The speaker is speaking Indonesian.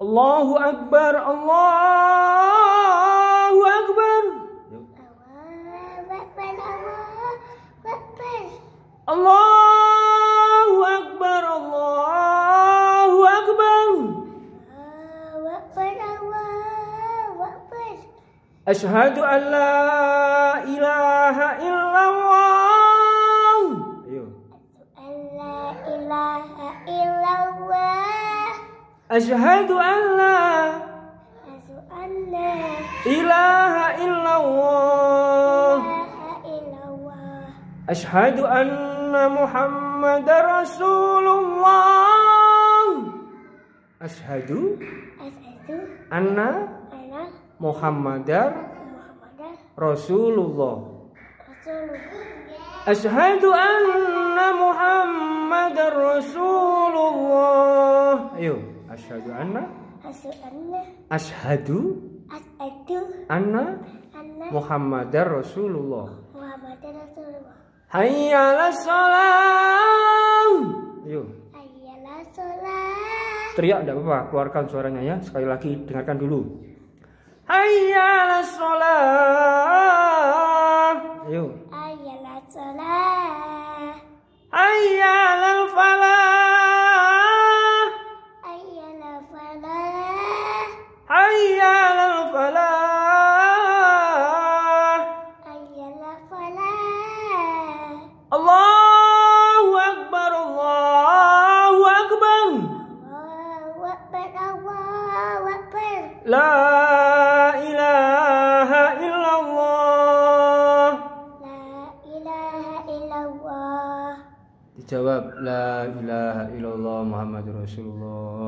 Allahu Akbar, Allahu Akbar. Allahu Akbar, Allahu Akbar. Asyhadu an la ilaha illallah. Ayo. La ilaha illallah. Asyhadu an la ilaha illallah. Asyhadu anna Muhammadar Rasulullah. Asyhadu anna Muhammadar Rasulullah. Asyhadu anna Muhammadar Rasulullah. Ayo, asyhadu anna. Asyhadu anna Muhammadar Rasulullah. Hayya 'alas shalah. Ayo. Hayya 'alas shalah. Teriak enggak apa-apa, keluarkan suaranya ya. Sekali lagi dengarkan dulu. Hayya 'alas shalah. Ayo. Hayya 'alas shalah. Hayya 'alal falah. Hayya 'alal falah. Hayya 'alal falah. Hayya 'alal falah. Allahu Akbar, Allahu Akbar. Allahu Akbar, Allahu Akbar. La jawab la ilaha illallah Muhammadur Rasulullah.